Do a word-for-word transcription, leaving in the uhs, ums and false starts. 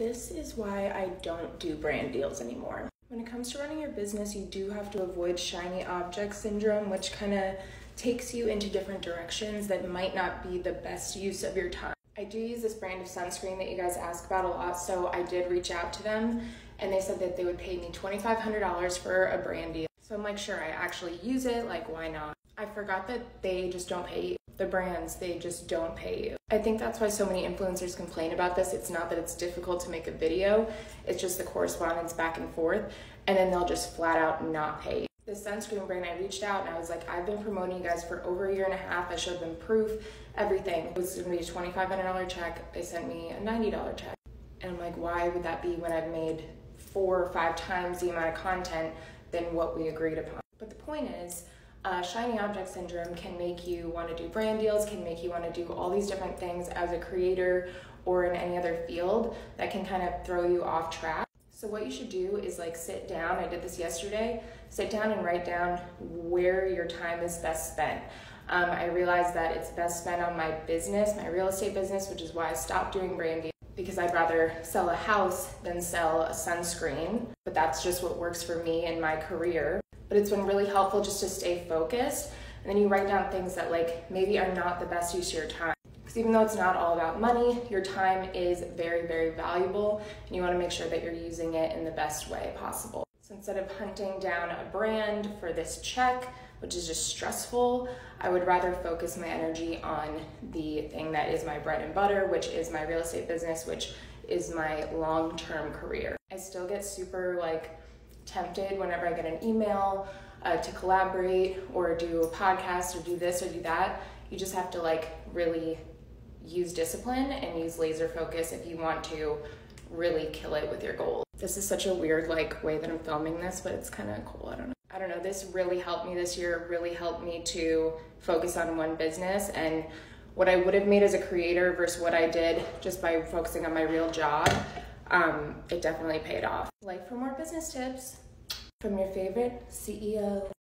This is why I don't do brand deals anymore. When it comes to running your business, you do have to avoid shiny object syndrome, which kind of takes you into different directions that might not be the best use of your time. I do use this brand of sunscreen that you guys ask about a lot, so I did reach out to them and they said that they would pay me twenty-five hundred dollars for a brand deal. So I'm like, sure, I actually use it, like why not? I forgot that they just don't pay you. The brands, they just don't pay you. I think that's why so many influencers complain about this. It's not that it's difficult to make a video, it's just the correspondence back and forth, and then they'll just flat out not pay you. The sunscreen brand, I reached out and I was like, I've been promoting you guys for over a year and a half. I showed them proof, everything. It was gonna be a twenty-five hundred dollar check. They sent me a ninety dollar check. And I'm like, why would that be when I've made four or five times the amount of content than what we agreed upon? But the point is, Uh, shiny object syndrome can make you want to do brand deals, can make you want to do all these different things as a creator or in any other field that can kind of throw you off track. So what you should do is like sit down, I did this yesterday, sit down and write down where your time is best spent. Um, I realized that it's best spent on my business, my real estate business, which is why I stopped doing brand deals, because I'd rather sell a house than sell a sunscreen, but that's just what works for me in my career. But it's been really helpful just to stay focused, and then you write down things that like maybe are not the best use of your time. Because even though it's not all about money, your time is very, very valuable, and you want to make sure that you're using it in the best way possible. So instead of hunting down a brand for this check, which is just stressful, I would rather focus my energy on the thing that is my bread and butter, which is my real estate business, which is my long-term career. I still get super like tempted whenever I get an email uh, to collaborate or do a podcast or do this or do that. You just have to like really use discipline and use laser focus if you want to really kill it with your goals. This is such a weird like way that I'm filming this, but it's kind of cool, I don't know. I don't know, this really helped me this year, really helped me to focus on one business and what I would have made as a creator versus what I did just by focusing on my real job. Um, it definitely paid off. Like for more business tips from your favorite C E O.